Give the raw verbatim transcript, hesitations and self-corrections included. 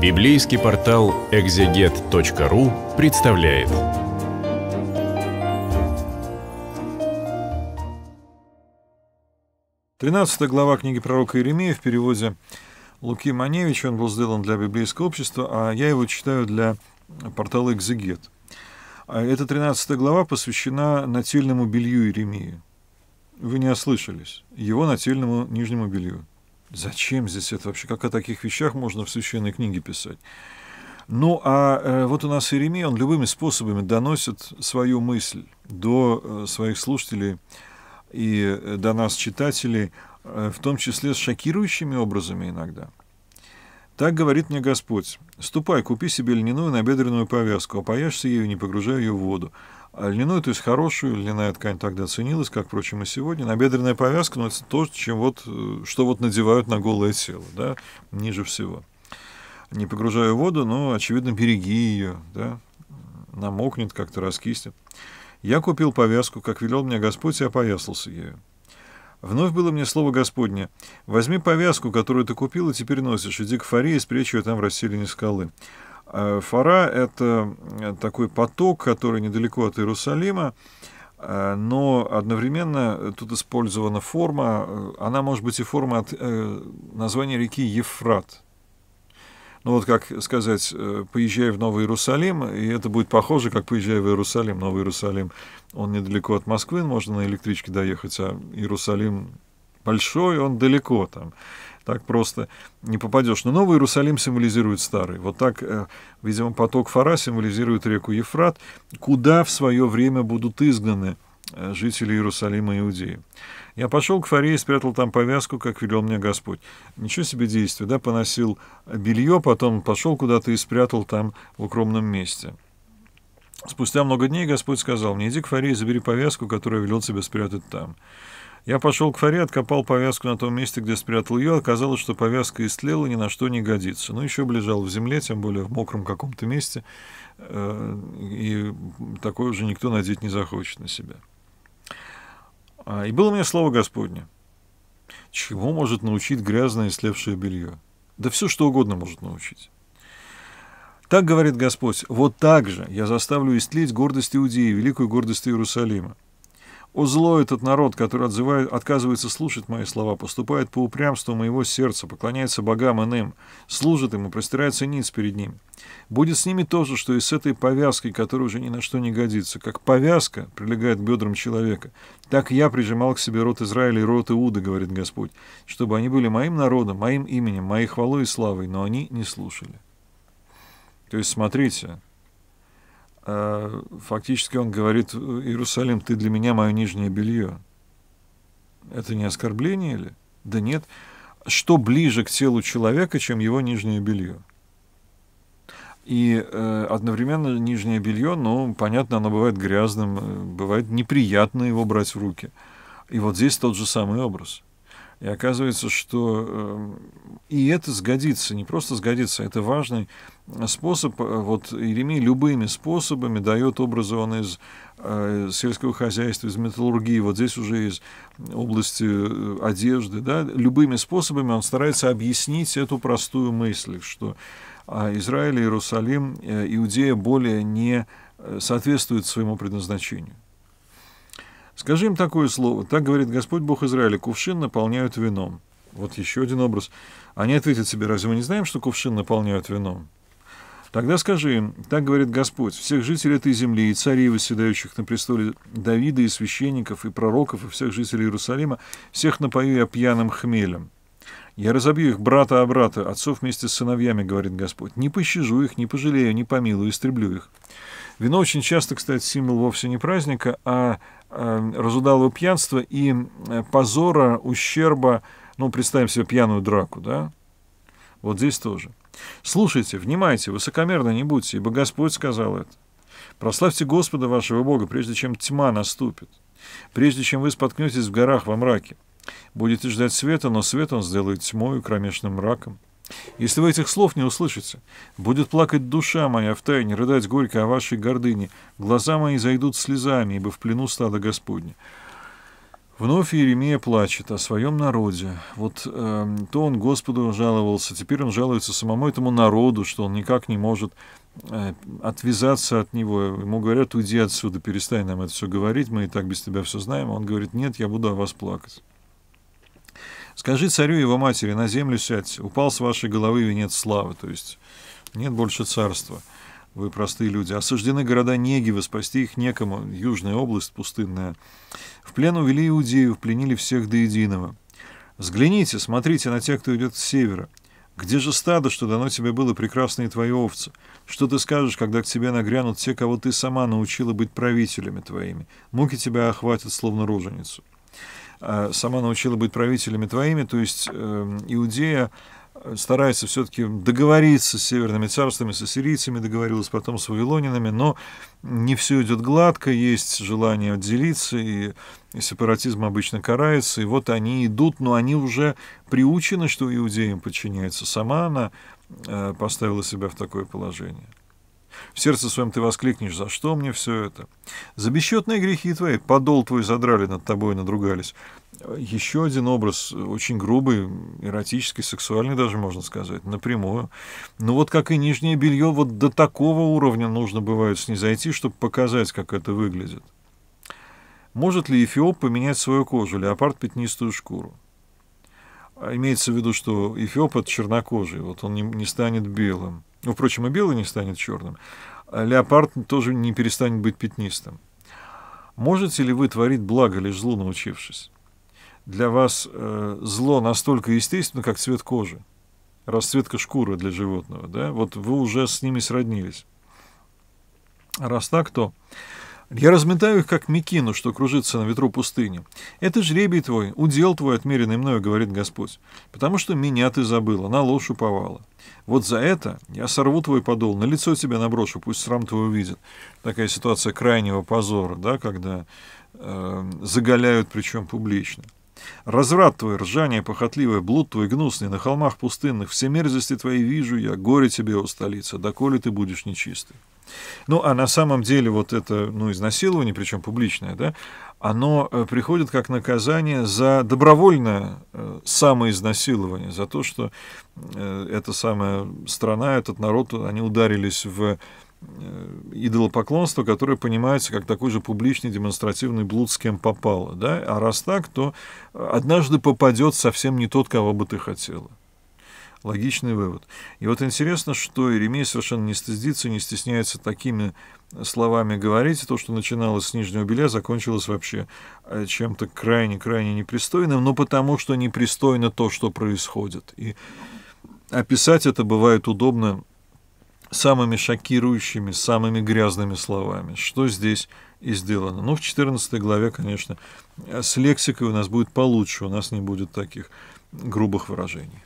Библейский портал экзегет точка ру представляет. тринадцатая глава книги пророка Иеремии в переводе Луки Маневича. Он был сделан для библейского общества, а я его читаю для портала «Экзегет». Эта тринадцатая глава посвящена нательному белью Иеремии. Вы не ослышались. Его нательному нижнему белью. Зачем здесь это вообще? Как о таких вещах можно в священной книге писать? Ну, а вот у нас Иеремия, он любыми способами доносит свою мысль до своих слушателей и до нас, читателей, в том числе с шокирующими образами иногда. «Так говорит мне Господь, ступай, купи себе льняную набедренную повязку, опояшься ею, не погружай ее в воду». А льняную, то есть хорошую, льняная ткань тогда ценилась, как, впрочем, и сегодня. Набедренная повязка, но это то, чем вот, что вот надевают на голое тело, да, ниже всего. Не погружая в воду, но, очевидно, береги ее, да, намокнет, как-то раскиснет. «Я купил повязку, как велел мне Господь, и опоясался ею. Вновь было мне слово Господне. Возьми повязку, которую ты купил, и теперь носишь, иди к Фаре и спрячь ее там в расселине скалы». Фара — это такой поток, который недалеко от Иерусалима, но одновременно тут использована форма, она может быть и форма от названия реки Ефрат. Ну вот как сказать, поезжай в Новый Иерусалим, и это будет похоже, как поезжай в Иерусалим. Новый Иерусалим, он недалеко от Москвы, можно на электричке доехать, а Иерусалим большой, он далеко там. Так просто не попадешь. Но Новый Иерусалим символизирует старый. Вот так, видимо, поток Фара символизирует реку Ефрат, куда в свое время будут изгнаны жители Иерусалима и Иудеи. «Я пошел к Фаре и спрятал там повязку, как велел мне Господь». Ничего себе действие, да? Поносил белье, потом пошел куда-то и спрятал там в укромном месте. «Спустя много дней Господь сказал мне, иди к Фаре и забери повязку, которую велел тебе спрятать там». Я пошел к Фаре, откопал повязку на том месте, где спрятал ее. Оказалось, что повязка истлела, ни на что не годится. Но еще бы лежал в земле, тем более в мокром каком-то месте. И такое уже никто надеть не захочет на себя. И было мне слово Господне. Чего может научить грязное истлевшее белье? Да все, что угодно может научить. Так говорит Господь. Вот так же я заставлю истлеть гордость Иудеи, великую гордость Иерусалима. «О зло этот народ, который отзывает, отказывается слушать мои слова, поступает по упрямству моего сердца, поклоняется богам иным, служит им и простирается ниц перед ними. Будет с ними то же, что и с этой повязкой, которая уже ни на что не годится. Как повязка прилегает к бедрам человека, так я прижимал к себе род Израиля и род Иуды, говорит Господь, чтобы они были моим народом, моим именем, моей хвалой и славой, но они не слушали». То есть, смотрите... Фактически он говорит: «Иерусалим, ты для меня мое нижнее белье». Это не оскорбление ли? Да нет. Что ближе к телу человека, чем его нижнее белье? И э, одновременно нижнее белье, ну, понятно, оно бывает грязным, бывает неприятно его брать в руки. И вот здесь тот же самый образ. И оказывается, что и это сгодится, не просто сгодится, это важный способ. Вот Иеремия любыми способами дает образы, он из сельского хозяйства, из металлургии, вот здесь уже из области одежды, да, любыми способами он старается объяснить эту простую мысль, что Израиль, Иерусалим, Иудея более не соответствует своему предназначению. «Скажи им такое слово. Так говорит Господь Бог Израиля. Кувшин наполняют вином». Вот еще один образ. Они ответят себе: «Разве мы не знаем, что кувшин наполняют вином?» «Тогда скажи им. Так говорит Господь. Всех жителей этой земли, и царей, восседающих на престоле Давида, и священников, и пророков, и всех жителей Иерусалима, всех напою я пьяным хмелем. Я разобью их брата о брата, отцов вместе с сыновьями, говорит Господь. Не пощажу их, не пожалею, не помилую, истреблю их». Вино очень часто, кстати, символ вовсе не праздника, а разудалого пьянства и позора, ущерба. Ну, представим себе пьяную драку, да? Вот здесь тоже. «Слушайте, внимайте, высокомерно не будьте, ибо Господь сказал это. Прославьте Господа вашего Бога, прежде чем тьма наступит, прежде чем вы споткнетесь в горах во мраке. Будете ждать света, но свет он сделает тьмою, кромешным мраком. Если вы этих слов не услышите, будет плакать душа моя втайне, рыдать горько о вашей гордыне, глаза мои зайдут слезами, ибо в плену стада Господня». Вновь Иеремия плачет о своем народе. Вот э, то он Господу жаловался, теперь он жалуется самому этому народу, что он никак не может э, отвязаться от него. Ему говорят: уйди отсюда, перестань нам это все говорить, мы и так без тебя все знаем. А он говорит: нет, я буду о вас плакать. «Скажи царю его матери: на землю сядь, упал с вашей головы венец славы». То есть нет больше царства. Вы простые люди. «Осаждены города Негива, спасти их некому». Южная область пустынная. «В плен увели Иудею, пленили всех до единого. Взгляните, смотрите на тех, кто идет с севера. Где же стадо, что дано тебе было, прекрасные твои овцы? Что ты скажешь, когда к тебе нагрянут те, кого ты сама научила быть правителями твоими? Муки тебя охватят, словно роженицу». Сама научила быть правителями твоими, то есть э, Иудея старается все-таки договориться с северными царствами, с ассирийцами, договорилась потом с вавилонянами, но не все идет гладко, есть желание отделиться, и сепаратизм обычно карается, и вот они идут, но они уже приучены, что иудеям подчиняется. Сама она э, поставила себя в такое положение. «В сердце своем ты воскликнешь: за что мне все это? За бесчетные грехи твои, подол твой задрали над тобой, надругались». Еще один образ, очень грубый, эротический, сексуальный даже, можно сказать, напрямую. Но вот как и нижнее белье, вот до такого уровня нужно бывает снизойти, чтобы показать, как это выглядит. «Может ли эфиоп поменять свою кожу, леопард пятнистую шкуру?» Имеется в виду, что эфиоп — это чернокожий, вот он не, не станет белым. Ну, впрочем, и белый не станет черным. Леопард тоже не перестанет быть пятнистым. «Можете ли вы творить благо, лишь злу научившись? Для вас э, зло настолько естественно, как цвет кожи, расцветка шкуры для животного. Да? Вот вы уже с ними сроднились. Раз так, то... Я разметаю их, как мекину, что кружится на ветру пустыни. Это жребий твой, удел твой, отмеренный мною, говорит Господь, потому что меня ты забыла, на ложь уповала. Вот за это я сорву твой подол, на лицо тебя наброшу, пусть срам твой увидит». Такая ситуация крайнего позора, да, когда э, заголяют, причем публично. «Разврат твой, ржание похотливое, блуд твой гнусный, на холмах пустынных, все мерзости твои вижу я, горе тебе, о столица, доколе ты будешь нечистый». Ну, а на самом деле вот это, ну, изнасилование, причем публичное, да, оно приходит как наказание за добровольное самоизнасилование, за то, что эта самая страна, этот народ, они ударились в идолопоклонство, которое понимается как такой же публичный демонстративный блуд, с кем попало, да, а раз так, то однажды попадет совсем не тот, кого бы ты хотела. Логичный вывод. И вот интересно, что Иеремия совершенно не стыдится, не стесняется такими словами говорить. То, что начиналось с нижнего белья, закончилось вообще чем-то крайне-крайне непристойным, но потому что непристойно то, что происходит. И описать это бывает удобно самыми шокирующими, самыми грязными словами, что здесь и сделано. Ну, в четырнадцатой главе, конечно, с лексикой у нас будет получше, у нас не будет таких грубых выражений.